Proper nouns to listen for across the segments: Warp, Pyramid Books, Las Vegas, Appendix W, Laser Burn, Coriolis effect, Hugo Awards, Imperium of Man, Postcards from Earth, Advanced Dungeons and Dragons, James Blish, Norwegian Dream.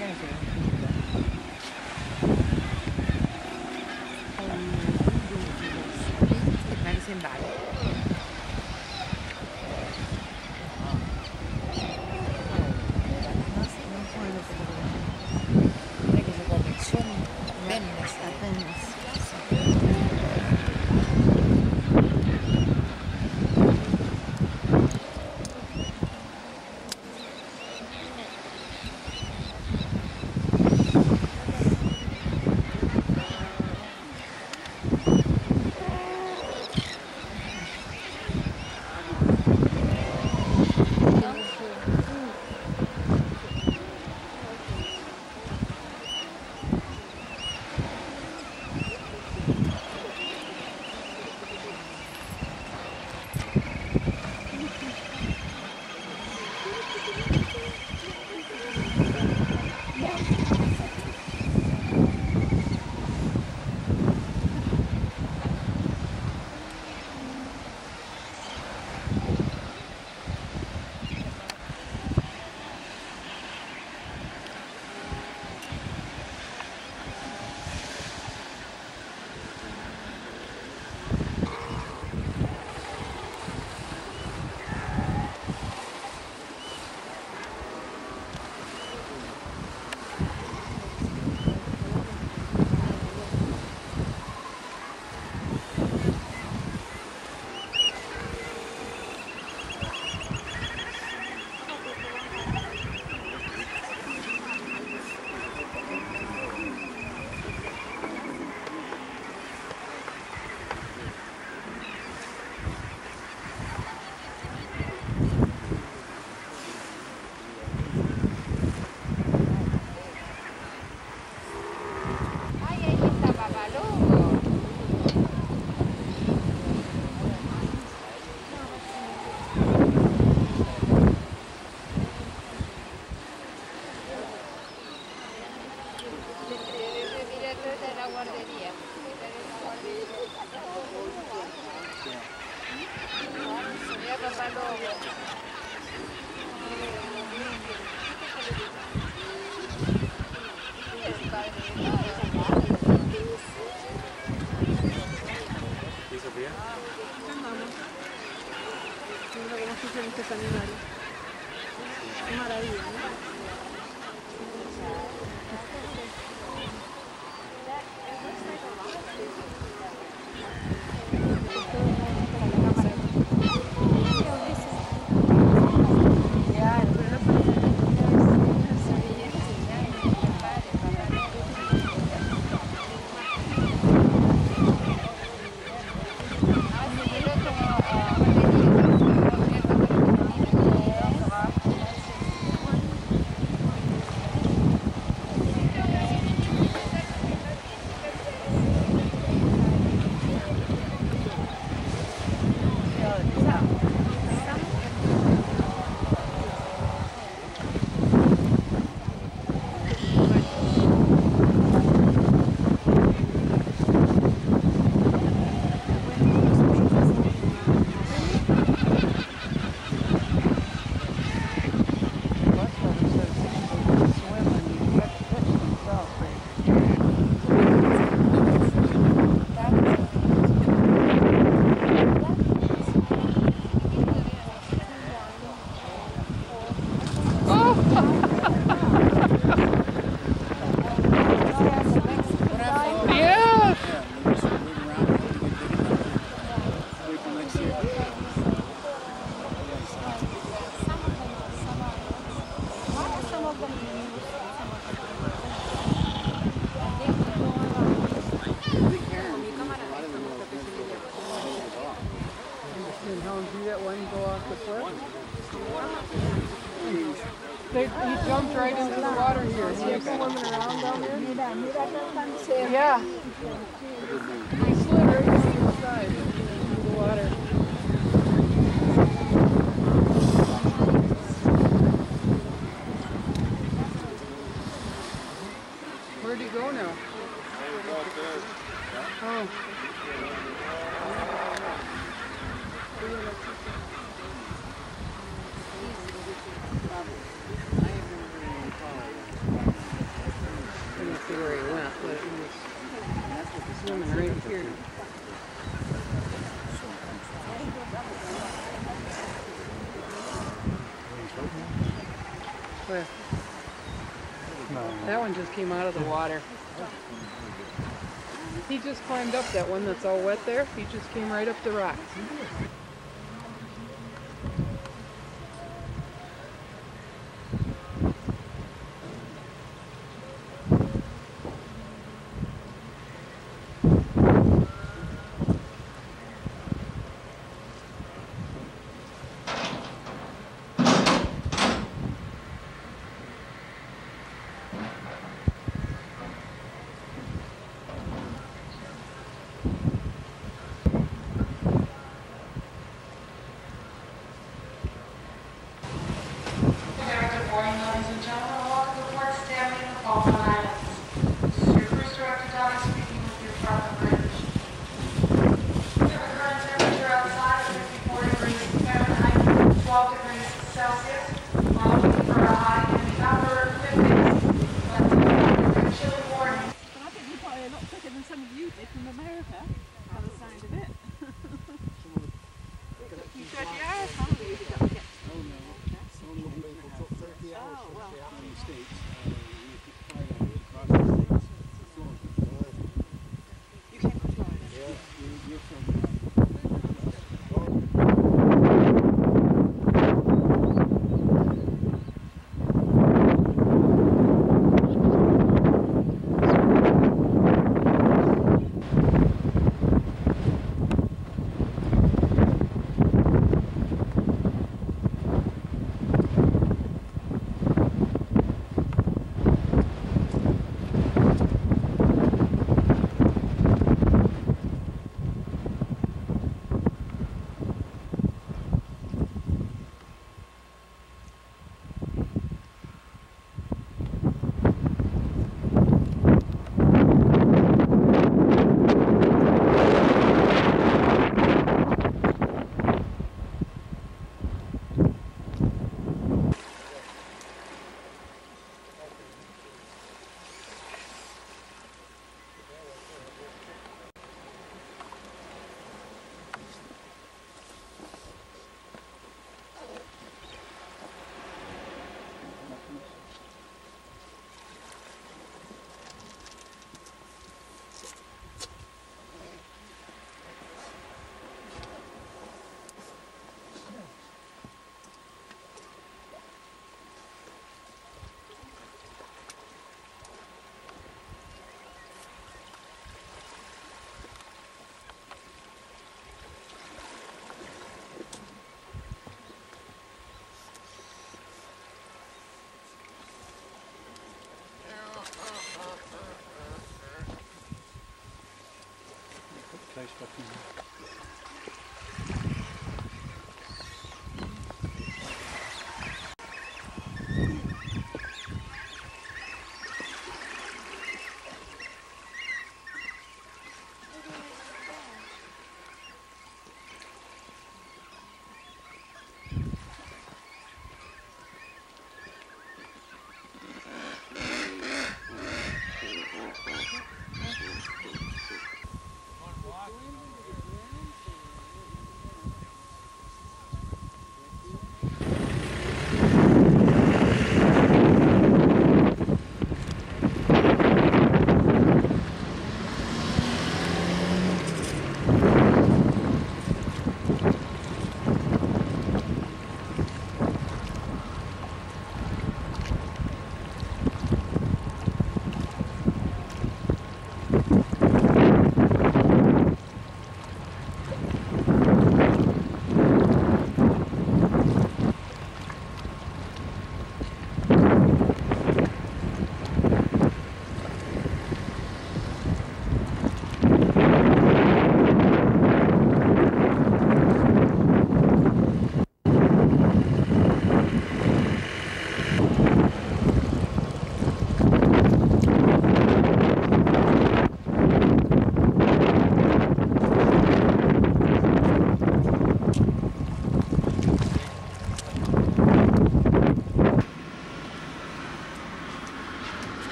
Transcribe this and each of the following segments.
I am with. That one just came out of the water. He just climbed up that one that's all wet there. He just came right up the rocks. Thank you.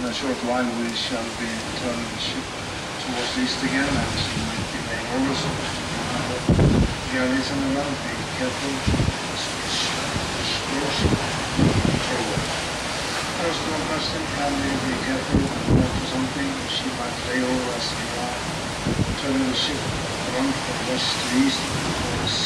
In a short while we shall be turning the ship towards the east again, and she might be very nervous. Here is another, be careful, first one person can be careful to something, she might lay over as we are turning the ship around from west to east, because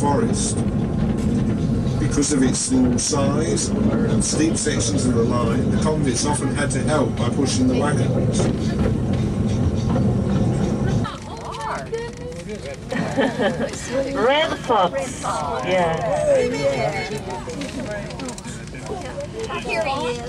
forest, because of its small size and steep sections of the line, the convicts often had to help by pushing the wagons. Red fox. Red fox. Yeah. Here he is.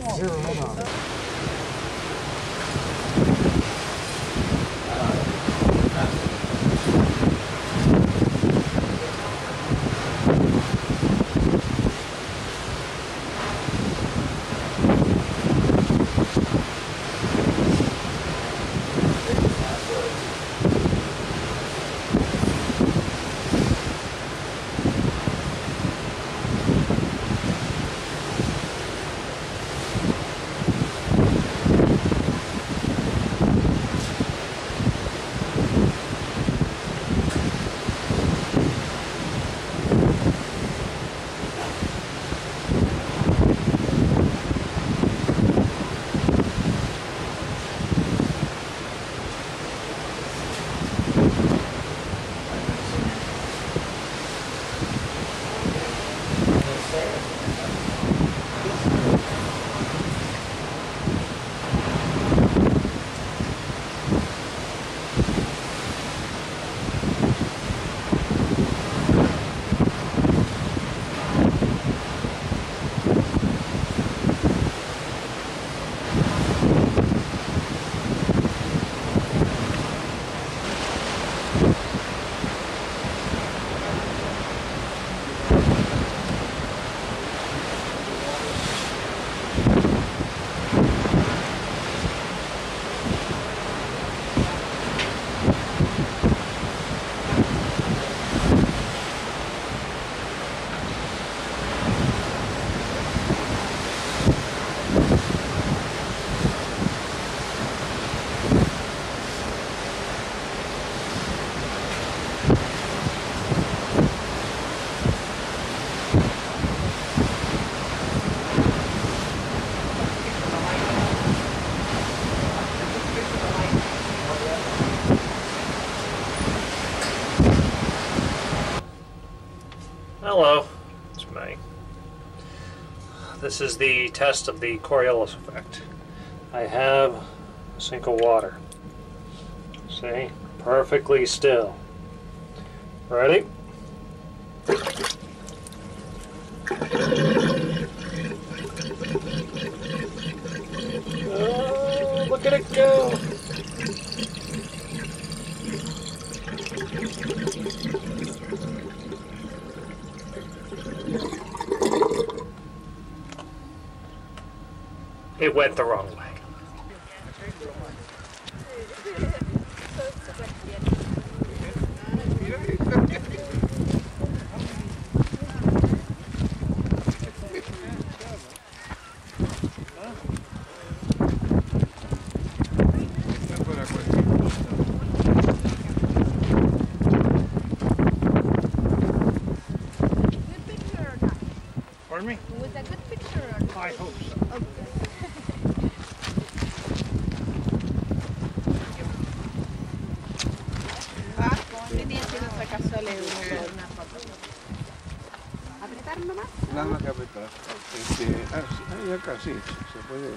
Hello, it's me. This is the test of the Coriolis effect. I have a sink of water. See? Perfectly still. Ready? Oh, look at it go! It went the wrong way. Pardon me? Was that a good picture? Or I hope so. Okay. cazuela y una foto. ¿Apretar nomás? Nada más que apretar. Ahí acá sí, se puede.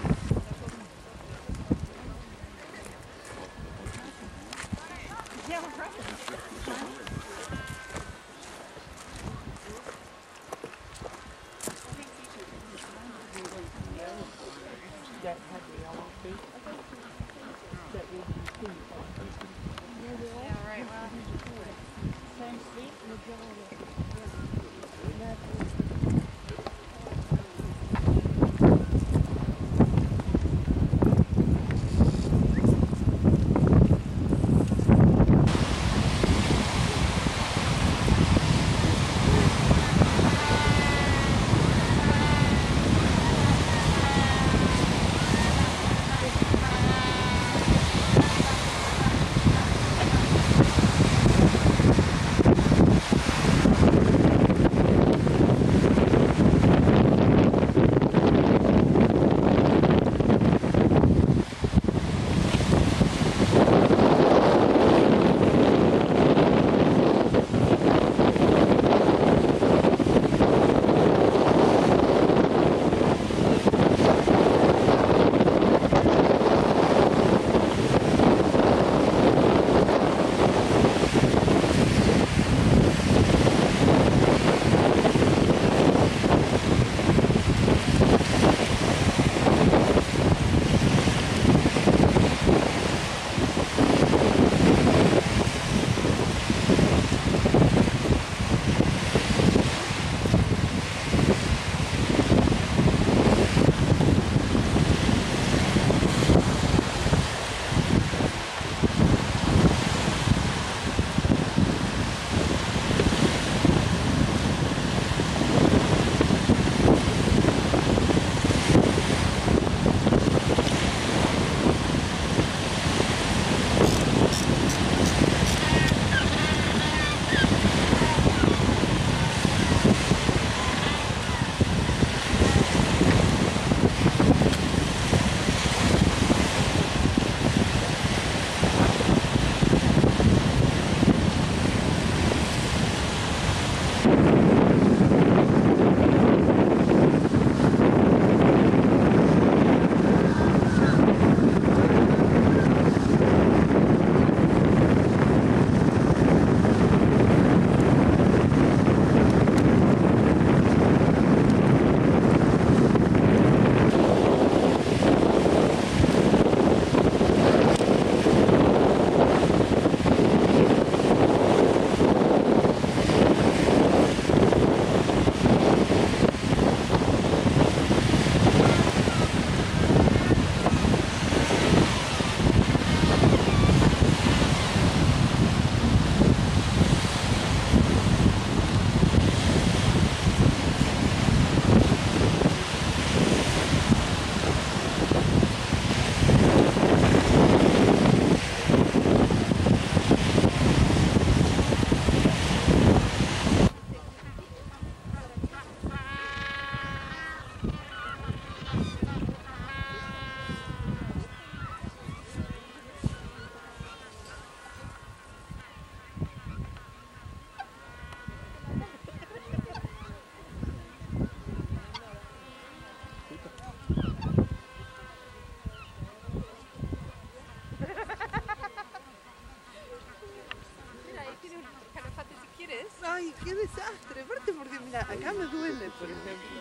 Ay, qué desastre, aparte porque mira, acá me duele, por ejemplo.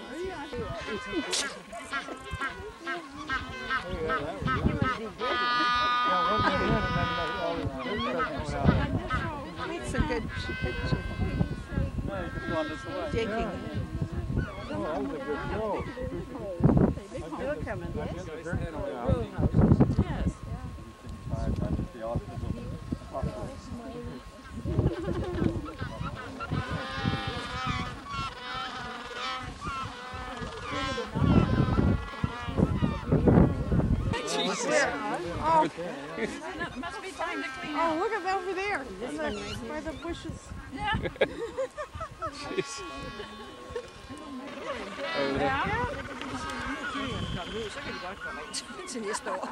It's a good picture. Taking. They'll come in, yes? Yes. Oh, it must be time to clean up. Oh, look at that over there. It's right by the bushes. Yeah. Jeez. Yeah. It's in your store.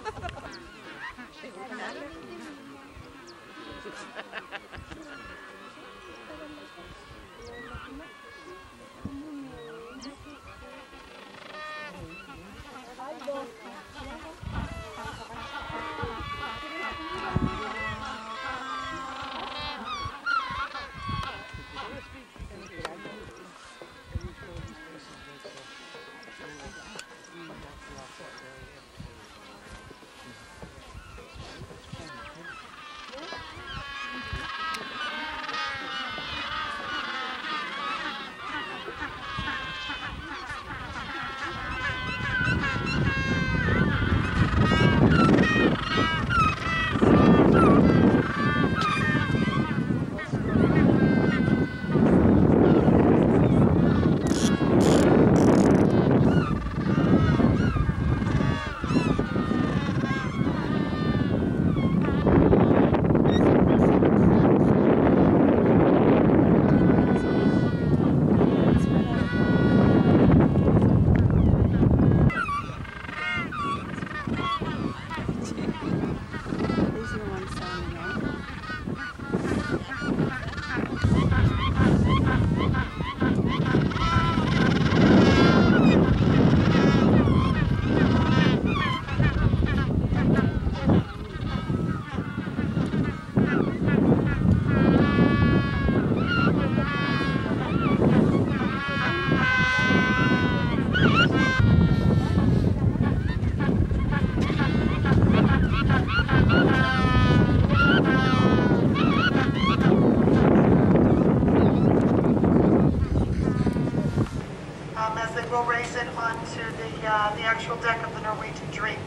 The actual deck of the Norwegian Dream.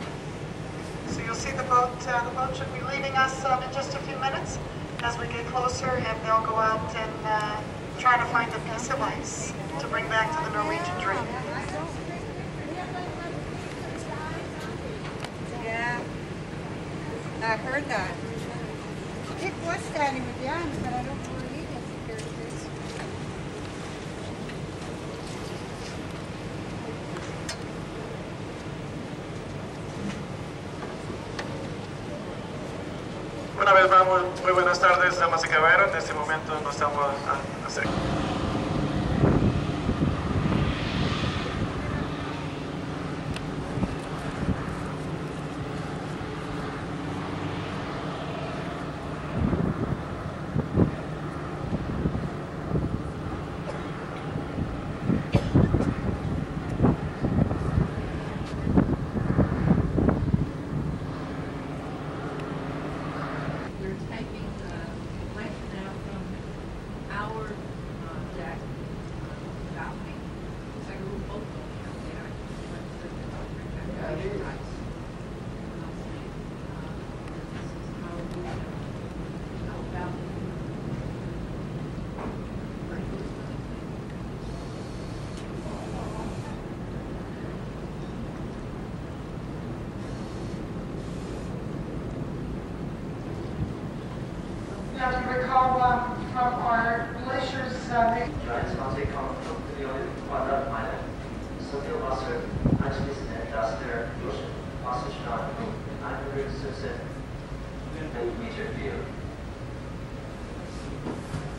So you'll see the boat. The boat should be leaving us in just a few minutes as we get closer, and they'll go out and try to find a piece of ice to bring back to the Norwegian Dream. Yeah, I heard that. Dick was standing with the arms, but I don't believe it. Here it is. Una vez más, muy buenas tardes, damas y caballeros. En este momento nos estamos acercando.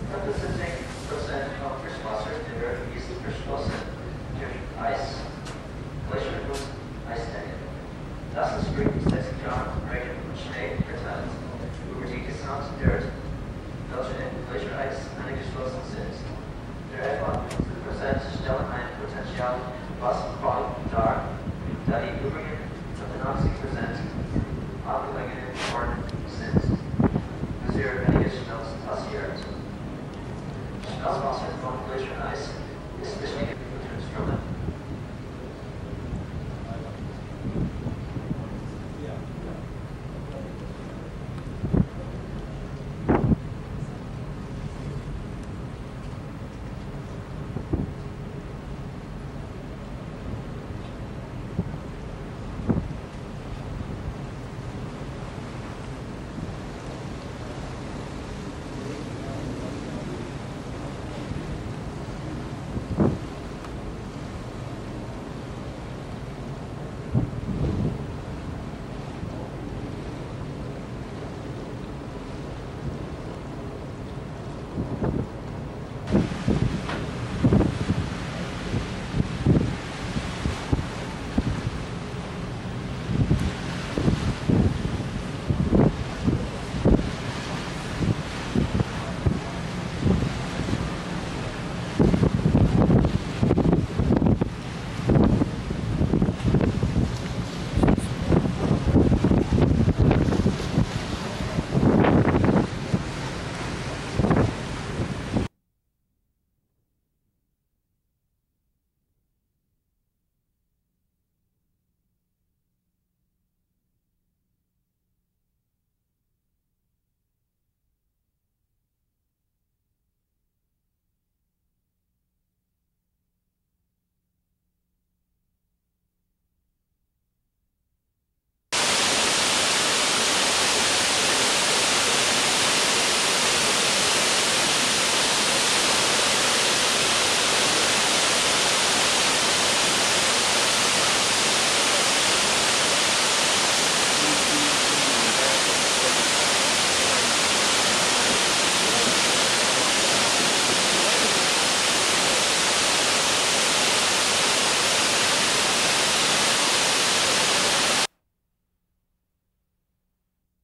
That was the